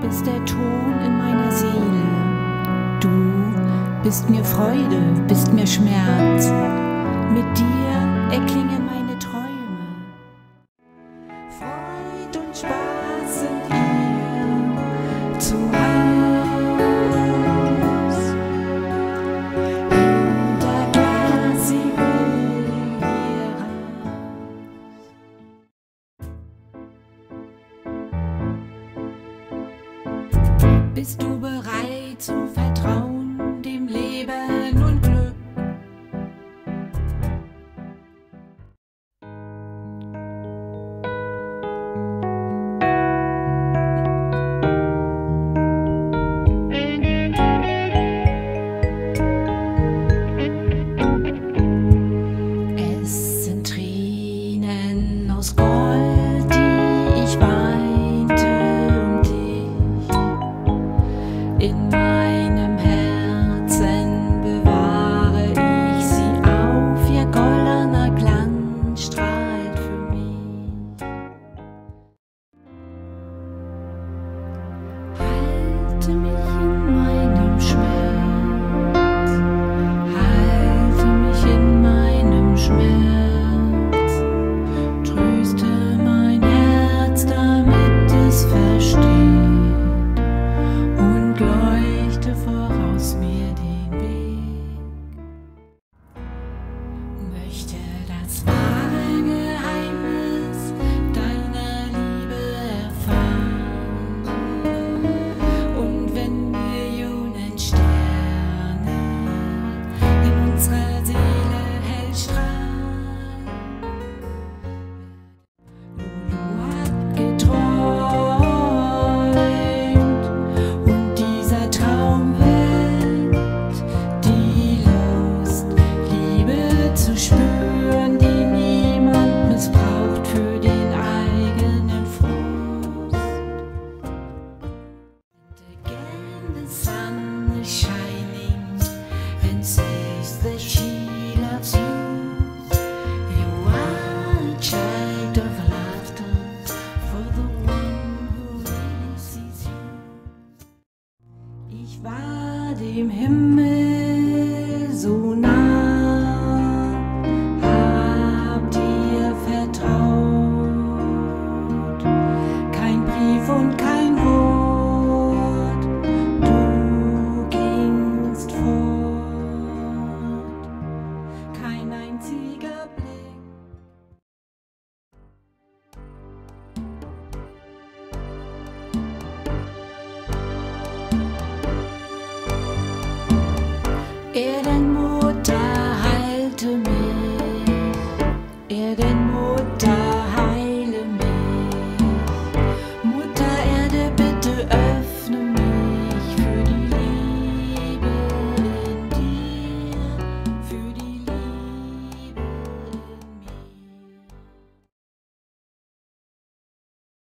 bist der Ton in meiner Seele. Du bist mir Freude, bist mir Schmerz. Mit dir erklingen meine Träume. Freud und Spaß sind hier zu Haus. In der Glas, sie will hier raus. Bist du bereit zum Vertrauen, dem Leben und Glück? In meinem Herzen bewahre ich sie auf, ihr goldener Glanz strahlt für mich. Halte mich in meinem Schmerz, halte mich in meinem Schmerz, tröste mein Herz, damit es versteht. Voraus mir den Weg. Möchte das wahre Geheimnis deiner Liebe erfahren. Und wenn Millionen Sterne in unserer Seele hell strahlen, Lulu hat geträumt und dieser Traum wird. Ich war dem Himmel